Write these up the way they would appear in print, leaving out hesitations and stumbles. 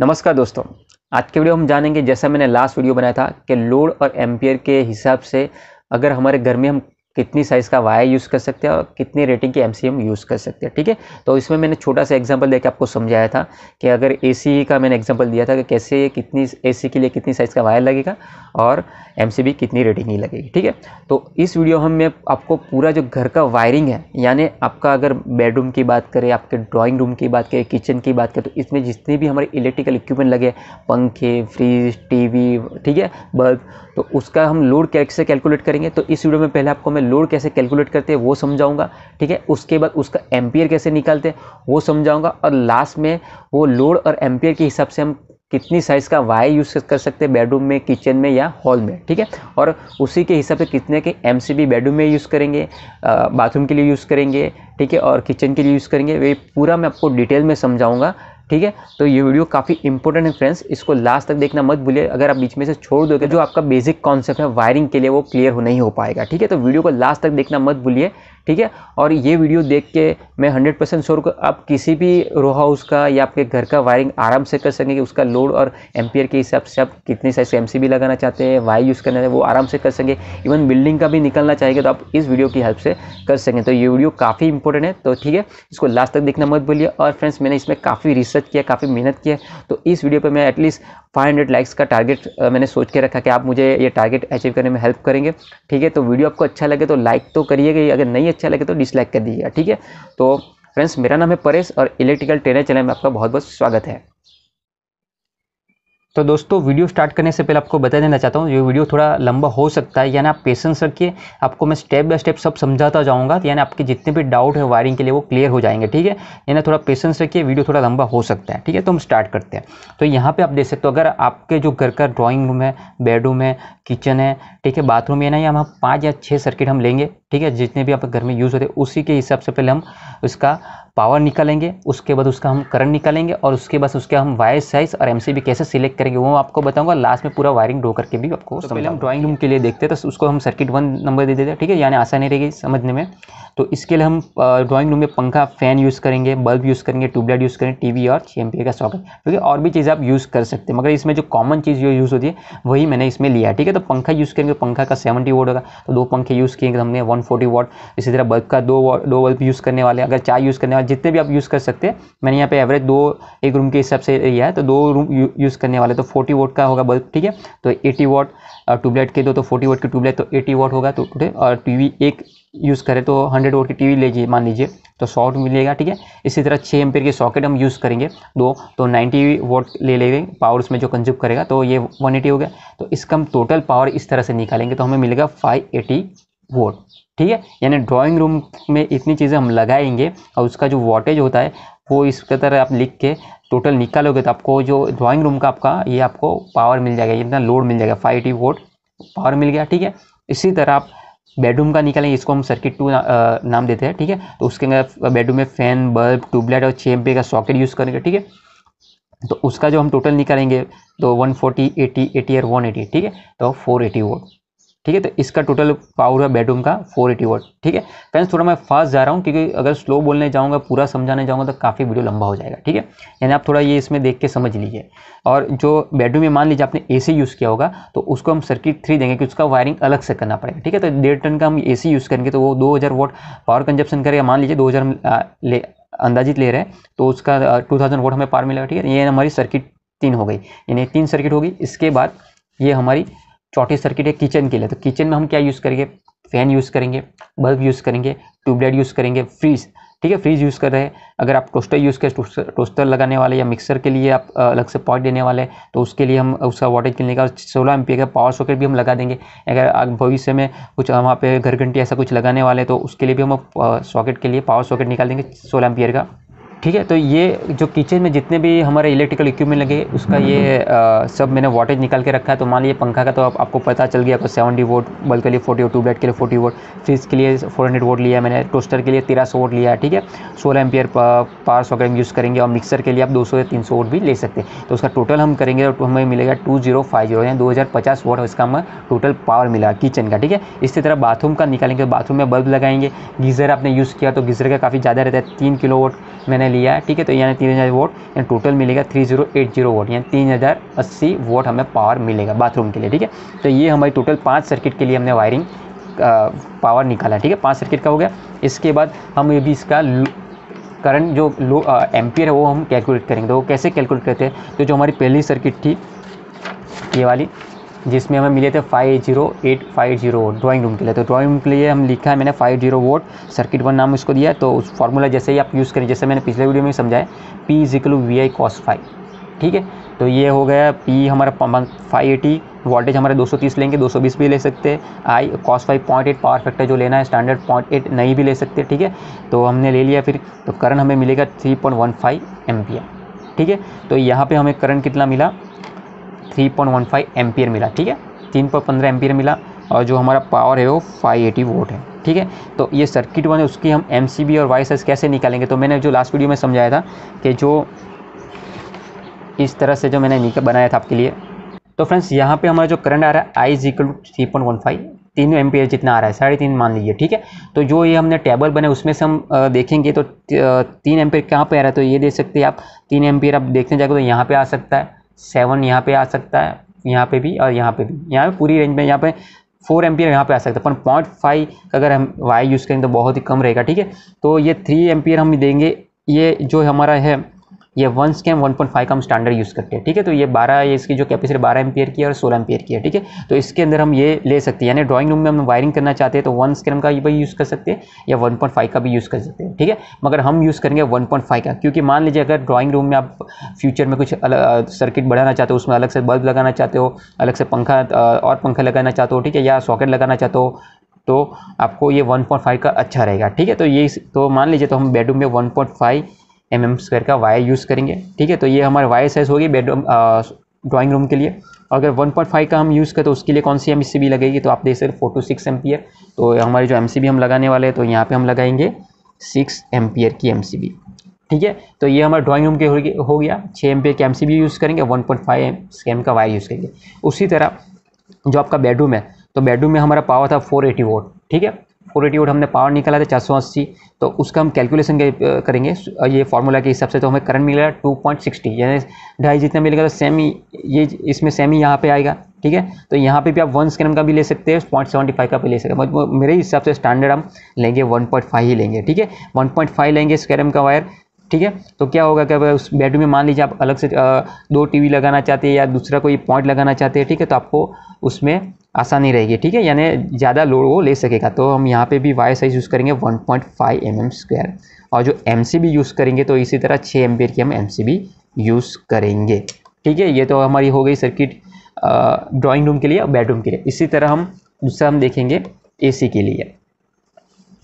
नमस्कार दोस्तों, आज के वीडियो हम जानेंगे, जैसा मैंने लास्ट वीडियो बनाया था कि लोड और एम्पियर के हिसाब से अगर हमारे घर में हम कितनी साइज़ का वायर यूज़ कर सकते हैं और कितनी रेटिंग की एमसीएम यूज़ कर सकते हैं। ठीक है, तो इसमें मैंने छोटा सा एग्जांपल देके आपको समझाया था कि अगर एसी का मैंने एग्जांपल दिया था कि कैसे कितनी एसी के लिए कितनी साइज़ का वायर लगेगा और एमसीबी कितनी रेटिंग की लगेगी। ठीक है, तो इस वीडियो हम में आपको पूरा जो घर का वायरिंग है, यानी आपका अगर बेडरूम की बात करें, आपके ड्राॅइंग रूम की बात करें, किचन की बात करें, तो इसमें जितने भी हमारे इलेक्ट्रिकल इक्विपमेंट लगे, पंखे, फ्रिज, टीवी, ठीक है, बल्ब, तो उसका हम लोड कैसे कैलकुलेट करेंगे। तो इस वीडियो में पहले आपको लोड कैसे कैलकुलेट करते हैं वो समझाऊंगा। ठीक है, उसके बाद उसका एम्पियर कैसे निकालते हैं वो समझाऊंगा, और लास्ट में वो लोड और एम्पियर के हिसाब से हम कितनी साइज़ का वायर यूज़ कर सकते हैं बेडरूम में, किचन में या हॉल में। ठीक है, और उसी के हिसाब से कितने के एमसीबी बेडरूम में यूज़ करेंगे, बाथरूम के लिए यूज़ करेंगे, ठीक है, और किचन के लिए यूज़ करेंगे, वे पूरा मैं आपको डिटेल में समझाऊँगा। ठीक है, तो ये वीडियो काफ़ी इंपॉर्टेंट है फ्रेंड्स, इसको लास्ट तक देखना मत भूलिए। अगर आप बीच में से छोड़ दोगे, जो आपका बेसिक कॉन्सेप्ट है वायरिंग के लिए, वो क्लियर हो नहीं हो पाएगा। ठीक है, तो वीडियो को लास्ट तक देखना मत भूलिए। ठीक है, और ये वीडियो देख के मैं 100% श्योर हूं आप किसी भी रो हाउस का या आपके घर का वायरिंग आराम से कर सकेंगे। उसका लोड और एम्पियर के हिसाब से आप कितनी साइज से एमसीबी लगाना चाहते हैं, वायर यूज़ करना है, वो आराम से कर सकेंगे। इवन बिल्डिंग का भी निकलना चाहिए तो आप इस वीडियो की हेल्प से कर सकें। तो ये वीडियो काफ़ी इंपॉर्टेंट है, तो ठीक है, इसको लास्ट तक देखना मत भूलिए। और फ्रेंड्स, मैंने इसमें काफ़ी रिसर्च किया, काफ़ी मेहनत किया, तो इस वीडियो पर मैं एटलीस्ट 500 लाइक्स का टारगेट मैंने सोच के रखा कि आप मुझे ये टारगेट अचीव करने में हेल्प करेंगे। ठीक है, तो वीडियो आपको अच्छा लगे तो लाइक तो करिएगा, अगर नहीं अच्छा लगे तो डिसलाइक कर दीजिएगा। ठीक है, तो फ्रेंड्स, मेरा नाम है परेश और इलेक्ट्रिकल ट्रेनर चैनल में आपका बहुत बहुत स्वागत है। तो दोस्तों, वीडियो स्टार्ट करने से पहले आपको बता देना चाहता हूँ, ये वीडियो थोड़ा लंबा हो सकता है, यानी आप पेशेंस रखिए, आपको मैं स्टेप बाय स्टेप सब समझाता जाऊँगा, यानी आपके जितने भी डाउट है वायरिंग के लिए वो क्लियर हो जाएंगे। ठीक है, यानी थोड़ा पेशेंस रखिए, वीडियो थोड़ा लंबा हो सकता है। ठीक है, तो हम स्टार्ट करते हैं। तो यहाँ पर आप देख सकते हो, अगर आपके जो घर का ड्राॅइंग रूम है, बेडरूम है, किचन है, ठीक है, बाथरूम है ना, यहाँ हम 5 या 6 सर्किट हम लेंगे। ठीक है, जितने भी आपके घर में यूज़ होते हैं उसी के हिसाब से पहले हम उसका पावर निकालेंगे, उसके बाद उसका हम करंट निकालेंगे, और उसके बाद उसके हम वायर साइज और एमसीबी कैसे सिलेक्ट करेंगे वो आपको बताऊंगा। लास्ट में पूरा वायरिंग ड्रॉ करके भी आपको तो पहले हम ड्राइंग रूम के लिए देखते हैं, तो उसको हम सर्किट 1 नंबर दे देते हैं। ठीक है, यानी आसानी रहेगी समझने में। तो इसके लिए हम ड्राइंग रूम में पंखा, फैन यूज़ करेंगे, बल्ब यूज़ करेंगे, ट्यूबलाइट यूज़ करेंगे, टीवी और एम्पियर का सॉकेट, क्योंकि और भी चीज़ें आप यूज़ कर सकते हैं, मगर इसमें जो कॉमन चीज़ जो यूज़ होती है वही मैंने इसमें लिया। ठीक है, तो पंखा यूज़ करेंगे, पंखा का 70 वाट होगा, तो 2 पंखे यूज़ किए हमने 140 वाट। इसी तरह बल्ब का 2 बल्ब यूज़ करने वाले, अगर 4 यूज़ करने वाले, जितने भी आप यूज़ कर सकते हैं। मैंने यहाँ पे एवरेज 2 एक रूम के हिसाब से लिया है, तो 2 रूम यूज़ करने वाले तो 40 वाट का होगा बल्ब। ठीक है, तो 80 वाट ट्यूबलाइट के दो, तो 40 वाट की ट्यूबलाइट तो 80 वाट होगा। तो और टीवी एक यूज़ करें तो 100 वाट की टीवी लीजिए, मान लीजिए, तो 100 वाट मिलेगा। ठीक है, इसी तरह 6 एम्पियर के सॉकेट हम यूज़ करेंगे 2, तो 90 वाट ले लेंगे पावर, उसमें जो कंज्यूम करेगा, तो ये 180 हो गया। तो इसका हम टोटल पावर इस तरह से निकालेंगे, तो हमें मिलेगा 580 वाट। ठीक है, यानी ड्राइंग रूम में इतनी चीज़ें हम लगाएंगे, और उसका जो वोल्टेज होता है वो इस तरह आप लिख के टोटल निकालोगे, तो आपको जो ड्राइंग रूम का आपका ये आपको पावर मिल जाएगा, इतना लोड मिल जाएगा, 580 वाट पावर मिल गया। ठीक है, इसी तरह आप बेडरूम का निकालेंगे, इसको हम सर्किट 2 नाम देते हैं। ठीक है, तो उसके अंदर बेडरूम में फैन, बल्ब, ट्यूबलाइट और 6 एम्पियर का सॉकेट यूज़ करेंगे। ठीक है, तो उसका जो हम टोटल निकालेंगे तो 140, 80, 80 और 180, ठीक है, तो 480 वाट। ठीक है, तो इसका टोटल पावर है बेडरूम का 480 वाट। ठीक है फ्रेंड्स, थोड़ा मैं फास्ट जा रहा हूँ, क्योंकि अगर स्लो बोलने जाऊँगा, पूरा समझाने जाऊँगा तो काफ़ी वीडियो लंबा हो जाएगा। ठीक है, यानी आप थोड़ा ये इसमें देख के समझ लीजिए। और जो बेडरूम में मान लीजिए आपने एसी यूज़ किया होगा, तो उसको हम सर्किट 3 देंगे, कि उसका वायरिंग अलग से करना पड़ेगा। ठीक है, तो 1.5 टन का हम एसी यूज़ करेंगे, तो वो 2000 वाट पावर कंजप्शन करेगा, मान लीजिए 2000 ले अंदाजित ले रहे हैं, तो उसका 2000 वाट हमें पावर मिलेगा। ठीक है, ये हमारी सर्किट 3 हो गई, यानी 3 सर्किट होगी। इसके बाद ये हमारी चौथी सर्किट है किचन के लिए, तो किचन में हम क्या यूज़ करेंगे, फैन यूज़ करेंगे, बल्ब यूज़ करेंगे, ट्यूबलाइट यूज़ करेंगे, फ्रिज। ठीक है, फ्रिज यूज़ कर रहे हैं, अगर आप टोस्टर यूज़ करें, टोस्टर लगाने वाले, या मिक्सर के लिए आप अलग से पॉट देने वाले, तो उसके लिए हम उसका वाटेज के लिए 16 एम्पियर का पावर सॉकेट भी हम लगा देंगे। अगर आप भविष्य में कुछ वहाँ पे घर घंटी ऐसा कुछ लगाने वाले, तो उसके लिए भी हम सॉकेट के लिए पावर सॉकेट निकाल देंगे 16 एम्पियर का। ठीक है, तो ये जो किचन में जितने भी हमारे इलेक्ट्रिकल इक्विपमेंट लगे उसका ये सब मैंने वाटेज निकाल के रखा है। तो मान लीजिए पंखा का तो आपको पता चल गया, आपको 70 वाट, बल्ब के लिए 40 वाट, ट्यूबलाइट के लिए 40 वाट, फ्रिज के लिए 400 वाट लिया मैंने, टोस्टर के लिए 1300 वाट लिया है। ठीक है, 16 एम्पियर पावर सॉकेट यूज़ करेंगे, और मिक्सर के लिए आप 200 या 300 वाट भी ले सकते हैं। तो उसका टोटल हम करेंगे तो हमें मिलेगा 2050, यानी 2050 वाट इसका हमें टोटल पावर मिला किचन का। ठीक है, इसी तरह बाथरूम का निकालेंगे, बाथरूम में बल्ब लगाएंगे, गीज़र आपने यूज़ किया तो गीज़र का काफ़ी ज़्यादा रहता है, 3 किलो वाट मैंने लिया है, ठीक है। तो यानी 3000 वोट यानी टोटल मिलेगा 3080 वोट यानी 3080 वोट हमें पावर मिलेगा बाथरूम के लिए, ठीक है। तो ये हमारी टोटल 5 सर्किट के लिए हमने वायरिंग पावर निकाला, ठीक है। 5 सर्किट का हो गया। इसके बाद हम ये भी इसका करंट जो लो एम्पियर है वो हम कैलकुलेट करेंगे। तो वो कैसे कैलकुलेट करते हैं, तो जो हमारी पहली सर्किट थी ये वाली जिसमें हमें मिले थे 50850 वोट ड्राइंग रूम के लिए, तो ड्राइंग रूम के लिए हम लिखा है मैंने 580 वोट सर्किट वन नाम उसको दिया। तो उस फार्मूला जैसे ही आप यूज़ करें, जैसे मैंने पिछले वीडियो में समझाया P equal V I cos phi, ठीक है। तो ये हो गया P हमारा 580, वोल्टेज हमारे 230 लेंगे, 220 भी ले सकते हैं, I cos phi 0.8 power factor जो लेना है स्टैंडर्ड 0.8 नहीं भी ले सकते, ठीक है। तो हमने ले लिया। फिर तो करंट हमें मिलेगा 3.15 एम्पियर, ठीक है। तो यहाँ पर हमें करंट कितना मिला, 3.15 एम्पियर मिला, ठीक है। 3.15 एम्पियर मिला और जो हमारा पावर है वो 580 वोट है, ठीक है। तो ये सर्किट वन है, उसकी हम MCB और वाई साइज कैसे निकालेंगे। तो मैंने जो लास्ट वीडियो में समझाया था कि जो इस तरह से जो मैंने बनाया था आपके लिए। तो फ्रेंड्स यहाँ पे हमारा जो करंट आ रहा है I is equal to 3.15 3 ampere जितना आ रहा है 3.5 मान लीजिए, ठीक है। तो जो ये हमने टेबल बने उसमें से हम देखेंगे तो 3 एम्पियर कहाँ पर आ रहा है, तो ये देख सकते हैं आप 3 एम्पियर आप देखने जाएंगे तो यहाँ पर आ सकता है 7, यहाँ पे आ सकता है, यहाँ पे भी और यहाँ पे भी, यहाँ पे पूरी रेंज में यहाँ पे 4 एम्पियर यहाँ पे आ सकता है। पर 0.5 अगर हम वाई यूज़ करें तो बहुत ही कम रहेगा, ठीक है। तो ये 3 एम्पियर हम देंगे। ये जो हमारा है ये 1.5 का हम स्टैंडर्ड यूज़ करते हैं, ठीक है। तो ये 12, ये इसकी जो कैपेसिटी 12 एम्पियर की है और 16 एम्पियर की है, ठीक है। तो इसके अंदर हम ये ले सकते हैं, यानी ड्राइंग रूम में हम वायरिंग करना चाहते हैं तो 1 का भी यूज़ कर सकते हैं या 1.5 का भी यूज़ कर सकते हैं, ठीक है। मगर हम यूज़ करेंगे 1.5 का, क्योंकि मान लीजिए अगर ड्राइंग रूम में आप फ्यूचर में कुछ सर्किट बढ़ाना चाहते हो, उसमें अलग से बल्ब लगाना चाहते हो, अलग से पंखा लगाना चाहते हो, ठीक है, या सॉकेट लगाना चाहते हो, तो आपको ये 1.5 का अच्छा रहेगा, ठीक है। तो ये तो मान लीजिए तो हम बेडरूम में 1.5 mm² का वायर यूज़ करेंगे, ठीक है। तो ये हमारा वायर साइज होगी बेडरूम ड्राइंग रूम के लिए। अगर 1.5 का हम यूज़ करें तो उसके लिए कौन सी MCB लगेगी, तो आप देख सकते 4 to 6 एम्पियर। तो हमारी जो MCB हम लगाने वाले हैं तो यहाँ पे हम लगाएंगे 6 एम्पियर की MCB, ठीक है। तो ये हमारा ड्राइंग रूम के हो गया, 6 एम्पियर की MCB यूज़ करेंगे, 1.5 mm² का वायर यूज़ करेंगे। उसी तरह जो आपका बेडरूम है तो बेडरूम में हमारा पावर था 480 वोट, ठीक है। 480 वोट हमने पावर निकाला था 480, तो उसका हम कैलकुलेशन करेंगे ये फार्मूला के हिसाब से। तो हमें करंट मिलेगा 2.60 यानी 2.5 जितना मिलेगा तो सेमी ये इसमें सेमी यहाँ पे आएगा, ठीक है। तो यहाँ पे भी आप 1 का भी ले सकते हैं, 0.75 का भी ले सकते हैं। मतलब मेरे हिसाब से स्टैंडर्ड हम लेंगे 1.5 ही लेंगे, ठीक है। 1.5 लेंगे स्क्वायर का वायर, ठीक है। तो क्या होगा कि उस बेडरूम में मान लीजिए आप अलग से 2 TV लगाना चाहते हैं या दूसरा कोई पॉइंट लगाना चाहते हैं, ठीक है, तो आपको उसमें आसानी रहेगी, ठीक है, यानी ज़्यादा लोड वो ले सकेगा। तो हम यहाँ पे भी वायर साइज यूज़ करेंगे 1.5 mm² और जो MCB यूज़ करेंगे तो इसी तरह 6 एम्पियर की हम MCB यूज़ करेंगे, ठीक है। ये तो हमारी हो गई सर्किट ड्राइंग रूम के लिए और बेडरूम के लिए। इसी तरह हम दूसरा हम देखेंगे AC के लिए,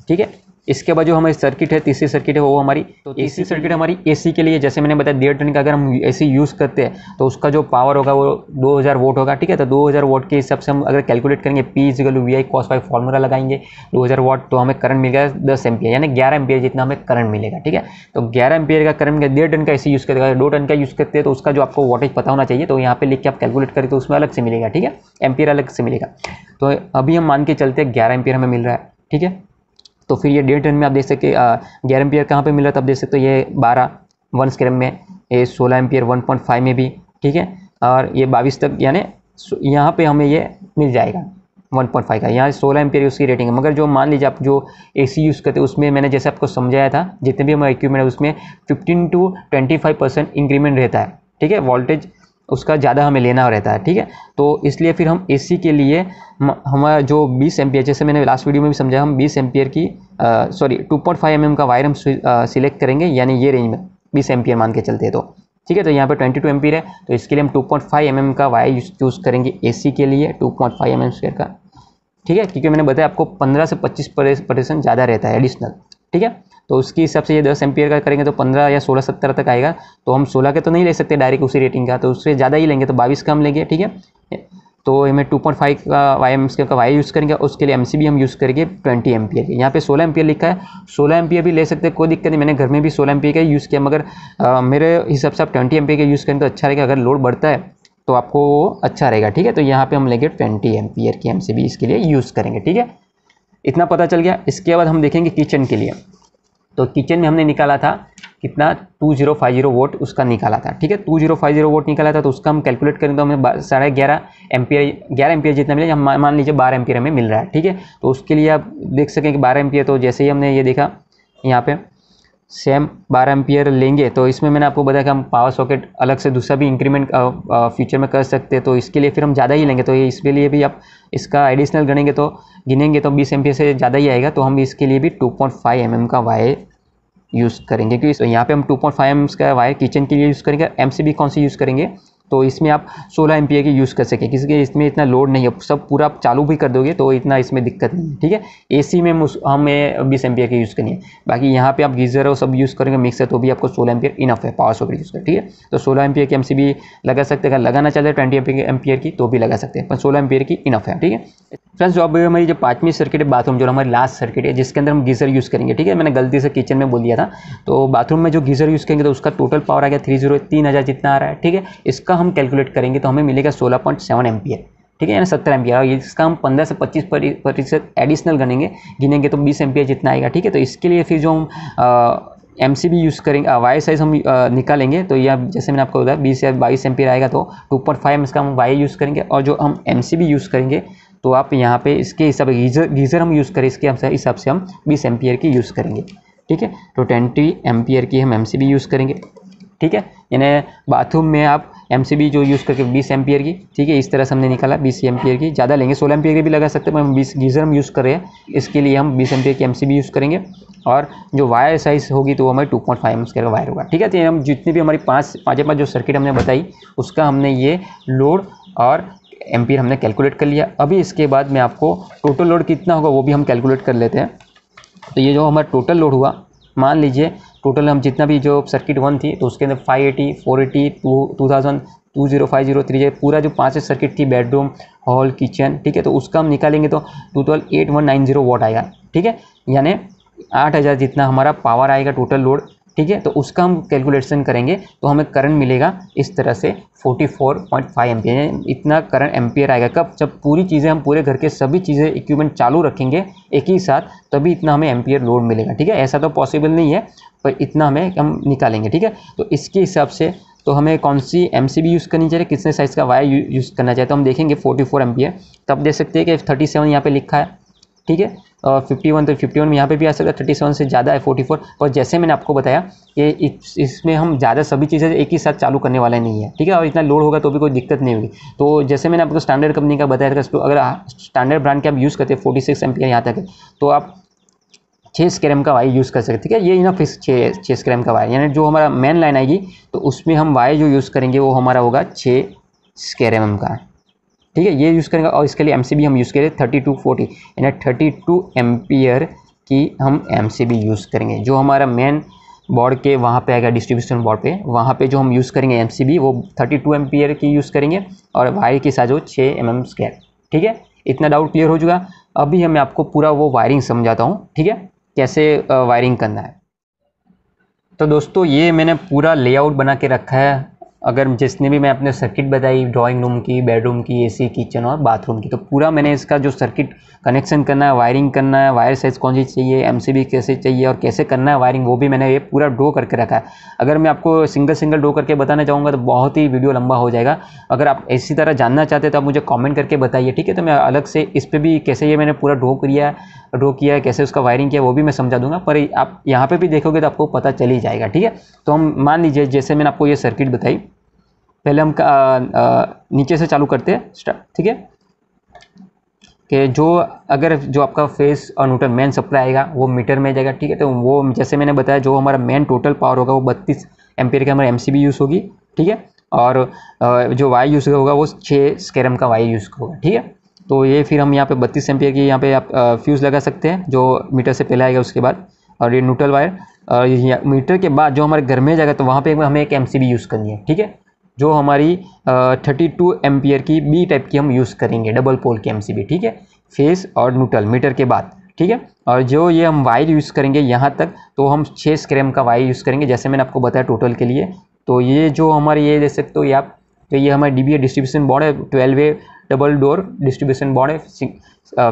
ठीक है। इसके बाद जो हमारी सर्किट है तीसरी सर्किट है वो हमारी तो AC सर्किट हमारी AC के लिए। जैसे मैंने बताया 1.5 टन का अगर हम AC यूज़ करते हैं तो उसका जो पावर होगा वो 2000 वोट होगा, ठीक है। तो 2000 वोट के हिसाब से हम अगर कैलकुलेट करेंगे P equal V I cos phi formula लगाएंगे 2000 वोट, तो हमें करंट मिलेगा 10 एम्पियर यानी 11 एम्पियर जितना हमें करंट मिलेगा, ठीक है। तो 11 एम्पियर का करंट 1.5 टन का AC यूज़ करेगा, 2 टन का यूज़ करते हैं तो उसका जो आपको वोटेज पता होना चाहिए, तो यहाँ पर लिख के आप कैलकुलेट करें तो उसमें अलग से मिलेगा, ठीक है, एम्पियर अलग से मिलेगा। तो अभी हम मान के चलते हैं 11 एम्पियर हमें मिल रहा है, ठीक है। तो फिर ये 1.5 टन में आप देख सकते 11 एम्पियर कहाँ पे मिला तब देख सकते हो, ये 12 1 में, ये 16 एम्पियर 1.5 में भी, ठीक है, और ये 22 तक, यानी यहाँ पे हमें ये मिल जाएगा 1.5 का। यहाँ 16 एम्पियर उसकी रेटिंग है। मगर जो मान लीजिए आप जो AC यूज़ करते हैं उसमें मैंने जैसे आपको समझाया था जितने भी हमारा इक्विपमेंट है उसमें 15 to 25% इंक्रीमेंट रहता है, ठीक है, वोल्टेज उसका ज़्यादा हमें लेना रहता है, ठीक है। तो इसलिए फिर हम AC के लिए हमारा जो 20 एम्पियर जैसे मैंने लास्ट वीडियो में भी समझाया, हम 20 एम्पियर की 2.5 mm का वायर हम सिलेक्ट करेंगे, यानी ये रेंज में 20 एम्पियर मान के चलते हैं तो, ठीक है। तो यहाँ पे 22 एम्पियर है, तो इसके लिए हम 2.5 mm का वायर चूज़ करेंगे AC के लिए, 2.5 mm² का, ठीक है, क्योंकि मैंने बताया आपको 15 से 25% ज़्यादा रहता है एडिशनल, ठीक है। तो उसके हिसाब से ये 10 एम्पियर का करेंगे तो 15 या 16 17 तक आएगा। तो हम 16 का तो नहीं ले सकते डायरेक्ट उसी रेटिंग का, तो उससे ज़्यादा ही लेंगे, तो 22 का हम लेंगे, ठीक है। तो हमें 2.5 का वायर यूज़ करेंगे, उसके लिए MCB हम यूज़ करेंगे 20 एम्पियर की। यहाँ पे 16 एम्पियर लिखा है, 16 एम्पियर भी ले सकते हैं, कोई दिक्कत नहीं। मैंने घर में भी 16 एम्पियर का यूज़ किया, मगर मेरे हिसाब से आप 20 एम्पियर का यूज़ करें तो अच्छा रहेगा। अगर लोड बढ़ता है तो आपको वो अच्छा रहेगा, ठीक है। तो यहाँ पर हम लेंगे 20 एम्पियर की MCB इसके लिए यूज़ करेंगे, ठीक है। इतना पता चल गया। इसके बाद हम देखेंगे किचन के लिए। तो किचन में हमने निकाला था कितना 2050 वोट उसका निकाला था, ठीक है 2050 वोट निकाला था। तो उसका हम कैलकुलेट करें तो हमें 11.5 एम्पियर 11 एम्पियर जितना मिले, हम मान लीजिए 12 एम्पियर हमें मिल रहा है, ठीक है। तो उसके लिए आप देख सकें कि 12 एम्पियर, तो जैसे ही हमने ये देखा यहाँ पे सेम 12 एम्पियर लेंगे। तो इसमें मैंने आपको बताया कि हम पावर सॉकेट अलग से दूसरा भी इंक्रीमेंट फ्यूचर में कर सकते हैं, तो इसके लिए फिर हम ज़्यादा ही लेंगे। तो ये इसके लिए भी आप इसका एडिशनल गिनेंगे तो 20 एम्पियर से ज़्यादा ही आएगा। तो हम इसके लिए भी 2.5 mm का वायर यूज़ करेंगे, क्योंकि यहाँ पे हम 2.5 mm का वायर किचन के लिए यूज़ करेंगे। MCB कौन सी यूज़ करेंगे, तो इसमें आप 16 एम्पियर की यूज़ कर सकें, किसी के इसमें इतना लोड नहीं है, सब पूरा आप चालू भी कर दोगे तो इतना इसमें दिक्कत नहीं है, ठीक है। एसी में हमें 20 एम्पियर की यूज़ करनी है, बाकी यहाँ पे आप गीज़र और सब यूज़ करेंगे मिक्सर, तो भी आपको 16 एम्पियर इनफ है पावर सॉकेट यूज़ कर, ठीक है। तो 16 एम्पियर की MCB लगा सकते हैं, अगर लगाना चाहते हैं 20 एम्पियर की तो भी लगा सकते हैं, पर 16 एम्पियर की इनफ है, ठीक है। फ्रेंड्स अब हमारी जो पाँचवीं सर्किट है बाथरूम, जो हमारी लास्ट सर्किट है जिसके अंदर हम गीज़र यूज़ करेंगे, ठीक है। मैंने गलती से किचन में बोल दिया था, तो बाथरूम में जो गीज़र यूज़ करेंगे तो उसका टोटल पावर आ गया 3000 जितना आ रहा है, ठीक है। इसका हम कैलकुलेट करेंगे तो हमें मिलेगा 16.7 एम्पियर, ठीक है, यानी 70 एम्पियर। और इसका हम 15 से 25% एडिशनल गिनेंगे तो 20 एम्पियर जितना आएगा, ठीक है। तो इसके लिए फिर जो हम MCB यूज़ करेंगे, वायर साइज हम निकालेंगे, तो यह जैसे मैंने आपको बताया 20 या 22 एम्पियर आएगा, तो 2.5 इसका हम वायर यूज़ करेंगे। और जो हम MCB यूज़ करेंगे तो आप यहाँ पे इसके हिसाब से गीज़र हम यूज़ करें, इसके हिसाब से हम 20 एम्पियर की यूज़ करेंगे, ठीक है। तो 20 एम्पियर की हम MCB यूज़ करेंगे, ठीक है, यानी बाथरूम में आप MCB जो यूज़ करके 20 एम्पियर की, ठीक है, इस तरह से हमने निकाला 20 एम्पियर की। ज़्यादा लेंगे 16 एम्पियर की भी लगा सकते हैं, पर हम 20 गीज़र हम यूज़ कर रहे हैं, इसके लिए हम 20 एम्पियर की MCB यूज़ करेंगे। और जो वायर साइज होगी तो वो हमारे 2.5 एम्स का वायर होगा, ठीक है। तो हम जितनी भी हमारी पाँच जो सर्किट हमने बताई उसका हमने ये लोड और एम्पियर हमने कैलकुलेट कर लिया। अभी इसके बाद में आपको टोटल लोड कितना होगा वो भी हम कैलकुलेट कर लेते हैं। तो ये जो हमारा टोटल लोड हुआ, मान लीजिए टोटल हम जितना भी जो सर्किट 1 थी तो उसके अंदर 580, 480, 2000, 2050, 3000 पूरा जो 5 सर्किट थी बेडरूम हॉल किचन, ठीक है। तो उसका हम निकालेंगे तो टोटल 8190 वॉट आएगा, ठीक है, यानी 8000 जितना हमारा पावर आएगा टोटल लोड, ठीक है। तो उसका हम कैलकुलेशन करेंगे तो हमें करंट मिलेगा इस तरह से 44.5 एम्पियर, इतना करंट एम्पियर आएगा। कब, जब पूरी चीज़ें हम पूरे घर के सभी चीज़ें इक्विपमेंट चालू रखेंगे एक ही साथ, तभी इतना हमें एम्पियर लोड मिलेगा, ठीक है। ऐसा तो पॉसिबल नहीं है, पर इतना हमें हम निकालेंगे, ठीक है। तो इसके हिसाब से तो हमें कौन सी MCB यूज़ करनी चाहिए, कितने साइज़ का वायर यूज़ करना चाहिए, तो हम देखेंगे 44 एम्पियर। तब देख सकते हैं कि 37 यहाँ पर लिखा है, ठीक है, और 51, तो 51 में यहाँ पे भी आ सकता है, 37 से ज़्यादा है 44। और जैसे मैंने आपको बताया कि इसमें हम ज़्यादा सभी चीज़ें एक ही साथ चालू करने वाले नहीं है, ठीक है। और इतना लोड होगा तो भी कोई दिक्कत नहीं होगी। तो जैसे मैंने आपको स्टैंडर्ड कंपनी का बताया था, तो अगर स्टैंडर्ड ब्रांड के आप यूज़ करते हैं 46 एम्पियर यहाँ तक है, तो आप 6 स्क्रैम का वायर यूज़ कर सकते हैं, ठीक है। ये इनफ 6 स्क्रैम का वायर, यानी जो हमारा मेन लाइन आएगी तो उसमें हम वायर जो यूज़ करेंगे वो हमारा होगा 6 स्क्रैम का, ठीक है, ये यूज़ करेंगे। और इसके लिए MCB हम यूज़ करें 3240, यानी 32 एम्पियर की हम MCB यूज़ करेंगे। जो हमारा मेन बोर्ड के वहाँ पे आएगा, डिस्ट्रीब्यूशन बोर्ड पे, वहाँ पे जो हम यूज़ करेंगे MCB वो 32 एम्पियर की यूज़ करेंगे और वायर के साथ जो 6 mm², ठीक है। इतना डाउट क्लियर हो चुका। अभी मैं आपको पूरा वो वायरिंग समझाता हूँ, ठीक है, कैसे वायरिंग करना है। तो दोस्तों ये मैंने पूरा लेआउट बना के रखा है, अगर जिसने भी मैं अपने सर्किट बताई ड्राइंग रूम की, बेडरूम की, एसी, किचन और बाथरूम की, तो पूरा मैंने इसका जो सर्किट कनेक्शन करना है, वायरिंग करना है, वायर साइज कौन सी चाहिए, MCB कैसे चाहिए और कैसे करना है वायरिंग, वो भी मैंने ये पूरा ड्रॉ करके रखा है। अगर मैं आपको सिंगल ड्रॉ करके बताना चाहूँगा तो बहुत ही वीडियो लंबा हो जाएगा। अगर आप इसी तरह जानना चाहते तो आप मुझे कॉमेंट करके बताइए, ठीक है। तो मैं अलग से इस पर भी कैसे ये मैंने पूरा ड्रॉ किया है, कैसे उसका वायरिंग किया वो भी मैं समझा दूंगा, पर आप यहाँ पर भी देखोगे तो आपको पता चल ही जाएगा, ठीक है। तो हम मान लीजिए जैसे मैंने आपको ये सर्किट बताई, पहले हम नीचे से चालू करते हैं स्टार्ट, ठीक है, कि जो आपका फेस और न्यूटन मेन सप्लाई आएगा वो मीटर में जाएगा, ठीक है। तो वो जैसे मैंने बताया जो हमारा मेन टोटल पावर होगा वो 32 एम्पियर का हमारा MCB यूज़ होगी, ठीक है। और जो वायर यूज़ होगा वो 6 स्कैरम का वायर यूज़ होगा, ठीक है। तो ये फिर हम यहाँ पे 32 एम्पियर की यहाँ पे आप फ्यूज़ लगा सकते हैं जो मीटर से पहले आएगा उसके बाद, और ये न्यूट्रल वायर। और मीटर के बाद जो हमारे घर में जाएगा तो वहाँ पर हमें एक MCB यूज़ करनी है, ठीक है, जो हमारी 32 एम्पियर की B टाइप की हम यूज़ करेंगे, डबल पोल की MCB, ठीक है, फेस और न्यूट्रल मीटर के बाद, ठीक है। और जो ये हम वायर यूज़ करेंगे यहाँ तक तो हम 6 स्क्रैम का वायर यूज़ करेंगे, जैसे मैंने आपको बताया टोटल के लिए। तो ये जो हमारी ये देख सकते हो आप, तो ये हमारी DBA डिस्ट्रीब्यूशन बोर्ड है, 12 way double door distribution board है,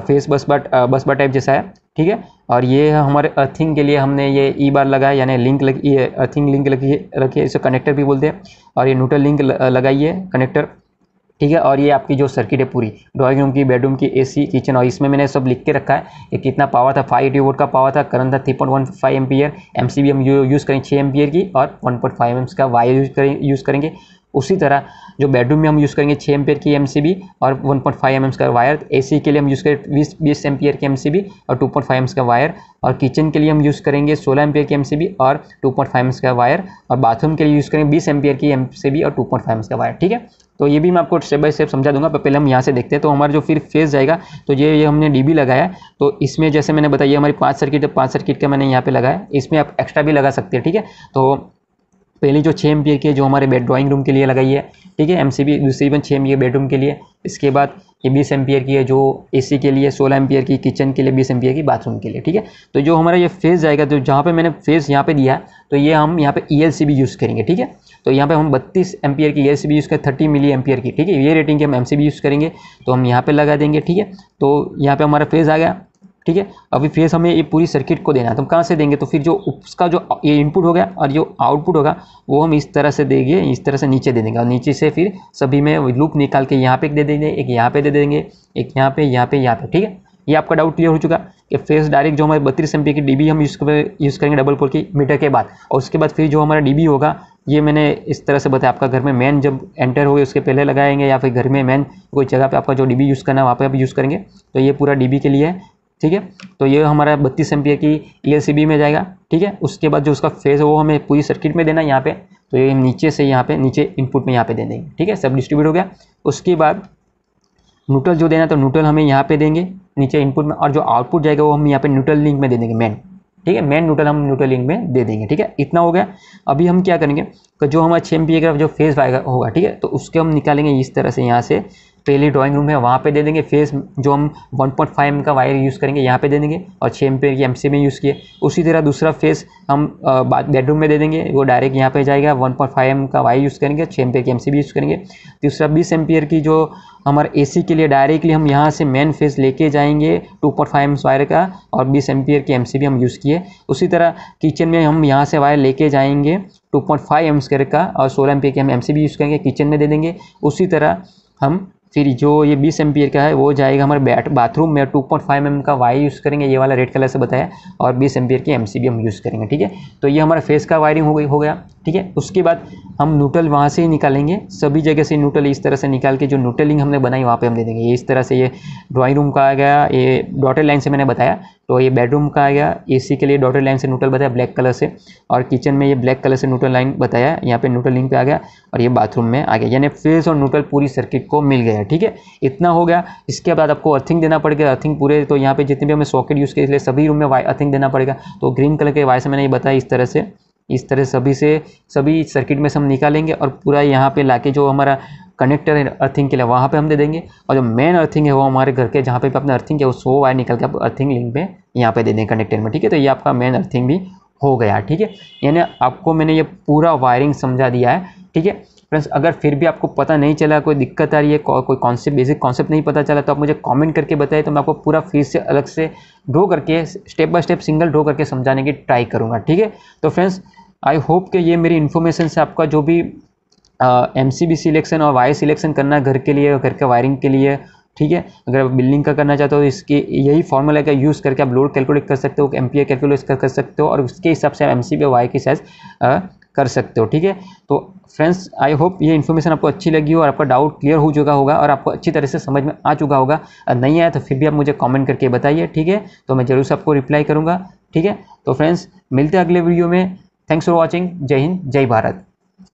फेस बस बार टाइप जैसा है, ठीक है। और ये हमारे अर्थिंग के लिए हमने ये ई बार लगाया, यानी लिंक लगी, ये अर्थिंग लिंक लगी रखी है, इसे कनेक्टर भी बोलते हैं। और ये न्यूट्रल लिंक लगाई है कनेक्टर, ठीक है। और ये आपकी जो सर्किट है पूरी ड्राइंग रूम की, बेडरूम की, एसी, किचन, और इसमें मैंने सब लिख के रखा है कि कितना पावर था, 580 वोट का पावर था, करंट था 3.15 एम्पियर, MCB हम यूज़ करेंगे 6 एम्पियर की, और 1.5 एम्स का वायर यूज़ करेंगे। उसी तरह जो बेडरूम में हम यूज़ करेंगे 6 एम्पियर की MCB और 1.5 एम्स का वायर। एसी के लिए हम यूज़ करेंगे 20 एम्पियर की MCB और 2.5 एम्स का वायर। और किचन के लिए हम यूज़ करेंगे 16 एम्पियर की MCB और 2.5 एम्स का वायर। और बाथरूम के लिए यूज़ करेंगे 20 एम्पियर की MCB और 2.5 एम्स का वायर, ठीक है। तो ये भी मैं आपको स्टेप बाय स्टेप समझा दूंगा, पर पहले हम यहाँ से देखते हैं। तो हमारा जो फिर फेस जाएगा, तो ये हमने DB लगाया, तो इसमें जैसे मैंने बताया हमारी 5 सर्किट है, 5 सर्किट का मैंने यहाँ पे लगाया। इसमें आप एक्स्ट्रा भी लगा सकते हैं, ठीक है। तो पहली जो 6 एम्पियर की जो हमारे ड्राइंग रूम के लिए लगाई है, ठीक है, MCB, दूसरी वन 6 एम्पियर बेडरूम के लिए। इसके बाद ये 20 एम्पियर की है जो एसी के लिए, 16 एम्पियर की किचन के लिए, 20 एम्पियर की बाथरूम के लिए, ठीक है। तो जो हमारा ये फेस जाएगा, तो जहाँ पे मैंने फेस यहाँ पे दिया है, तो ये हम यहाँ पे ELCB यूज़ करेंगे, ठीक है। तो यहाँ पे हम 32 एम्पियर की ELCB यूज़ करें, 30 मिली एम्पियर की, ठीक है, ये रेटिंग की हम MCB यूज़ करेंगे। तो हम यहाँ पर लगा देंगे, ठीक है। तो यहाँ पर हमारा फेस आ गया, ठीक है। अभी फेस हमें ये पूरी सर्किट को देना है, तो हम कहाँ से देंगे, तो फिर जो उसका जो ये इनपुट होगा और जो आउटपुट होगा वो हम इस तरह से देंगे, इस तरह से नीचे दे देंगे। और नीचे से फिर सभी में लूप निकाल के यहाँ पे एक दे देंगे, एक यहाँ पे दे देंगे, एक यहाँ पे, यहाँ पे, यहाँ पे, ठीक है। ये आपका डाउट क्लियर हो चुका कि फेस डायरेक्ट जो हमारे 32 एम्पियर की DB हम यूज़ करेंगे डबल कोर की मीटर के बाद। और उसके बाद फिर जो हमारा DB होगा, ये मैंने इस तरह से बताया, आपका घर में मेन जब एंटर होगी उसके पहले लगाएंगे, या फिर घर में मेन कोई जगह पर आपका जो DB यूज़ करना है वहाँ पर आप यूज़ करेंगे। तो ये पूरा DB के लिए है, ठीक है। तो ये हमारा 32 एम्पियर की ELCB में जाएगा, ठीक है। उसके बाद जो उसका फेज है वो हमें पूरी सर्किट में देना है यहाँ पे, तो ये नीचे से यहाँ पे नीचे इनपुट में यहाँ पे दे देंगे, ठीक है। सब डिस्ट्रीब्यूट हो गया। उसके बाद न्यूट्रल जो देना है, तो न्यूट्रल हमें यहाँ पे देंगे नीचे इनपुट में, और जो आउटपुट जाएगा वो हम यहाँ पे न्यूट्रल लिंक में दे देंगे मेन, ठीक है। मेन न्यूट्रल हम न्यूट्रल लिंक में दे देंगे, ठीक है। इतना हो गया। अभी हम क्या करेंगे कि जो हमारा 6 एम्पियर का जो फेज होगा, ठीक है, तो उसके हम निकालेंगे इस तरह से। यहाँ से पहली ड्राइंग रूम है वहाँ पे दे देंगे फेस, जो हम 1.5 एम का वायर यूज़ करेंगे यहाँ पे दे देंगे, और 6 एम्पियर की MCB में यूज़ किए। उसी तरह दूसरा फेस हम बेडरूम में दे देंगे, वो डायरेक्ट यहाँ पे जाएगा, 1.5 एम का वायर यूज़ करेंगे, 6 एम्पियर की MCB यूज़ करेंगे। दूसरा 20 एम्पियर की जो हमारे AC के लिए डायरेक्टली हम यहाँ से मेन फेस लेके जाएंगे 2.5 एम वायर का, और 20 एम्पियर की MCB हम यूज़ किए। उसी तरह किचन में हम यहाँ से वायर लेके जाएंगे 2.5 एम का, और 16 एम्पियर की हम MCB यूज़ करेंगे, किचन में दे देंगे। उसी तरह हम फिर जो ये 20 एम्पियर का है वो जाएगा हमारे बाथरूम में, 2.5 एम का वायर यूज़ करेंगे, ये वाला रेड कलर से बताया, और 20 एम्पियर की MCB हम यूज़ करेंगे, ठीक है। तो ये हमारा फेस का वायरिंग हो गया, ठीक है। उसके बाद हम न्यूट्रल वहाँ से ही निकालेंगे, सभी जगह से न्यूट्रल इस तरह से निकाल के जो न्यूट्रलिंग हमने बनाई वहाँ पे हम दे देंगे। ये इस तरह से ये ड्राइंग रूम का आ गया, ये डॉटेड लाइन से मैंने बताया, तो ये बेडरूम का आ गया, एसी के लिए डॉटेड लाइन से न्यूट्रल बताया ब्लैक कलर से, और किचन में ये ब्लैक कलर से न्यूट्रल लाइन बताया, यहाँ पे न्यूट्रल लिंक पे आ गया, और ये बाथरूम में आ गया। यानी फेस और न्यूट्रल पूरी सर्किट को मिल गया, ठीक है। इतना हो गया। इसके बाद आपको अर्थिंग देना पड़ेगा, अर्थिंग पूरे, तो यहाँ पे जितने भी हमें सॉकेट यूज़ किए इसलिए सभी रूम में अर्थिंग देना पड़ेगा। तो ग्रीन कलर के वायर से मैंने ये बताया, इस तरह सभी सर्किट में से हम निकालेंगे, और पूरा यहाँ पे लाके जो हमारा कनेक्टर है अर्थिंग के लिए वहाँ पे हम दे देंगे। और जो मेन अर्थिंग है वो हमारे घर के जहाँ पे अपना अर्थिंग है वो 100 वायर निकल के आप अर्थिंग लिंक में यहाँ पे दे देंगे कनेक्टर में, ठीक है। तो ये आपका मेन अर्थिंग भी हो गया, ठीक है। यानी आपको मैंने ये पूरा वायरिंग समझा दिया है, ठीक है फ्रेंड्स। अगर फिर भी आपको पता नहीं चला, कोई दिक्कत आ रही है, कोई कॉन्सेप्ट, बेसिक कॉन्सेप्ट नहीं पता चला, तो आप मुझे कमेंट करके बताइए, तो मैं आपको पूरा फिर से अलग से ड्रॉ करके, step by step single draw करके समझाने की ट्राई करूँगा, ठीक है। तो फ्रेंड्स आई होप कि ये मेरी इन्फॉर्मेशन से आपका जो भी MCB सिलेक्शन और वायर सिलेक्शन करना है घर के लिए, घर के वायरिंग के लिए, ठीक है, अगर आप बिल्डिंग का करना चाहते हो तो इसके यही फॉर्मूला का यूज़ करके आप लोड कैलकुलेट कर सकते हो, एम्पियर कैलकुलेट कर सकते हो, और उसके हिसाब से आप MCB वायर की साइज कर सकते हो, ठीक है। तो फ्रेंड्स आई होप ये इन्फॉर्मेशन आपको अच्छी लगी हो और आपका डाउट क्लियर हो चुका होगा और आपको अच्छी तरह से समझ में आ चुका होगा। नहीं आया तो फिर भी आप मुझे कमेंट करके बताइए, ठीक है, तो मैं ज़रूर से आपको रिप्लाई करूँगा, ठीक है। तो फ्रेंड्स मिलते हैं अगले वीडियो में। Thanks for watching. जय हिंद, जय भारत।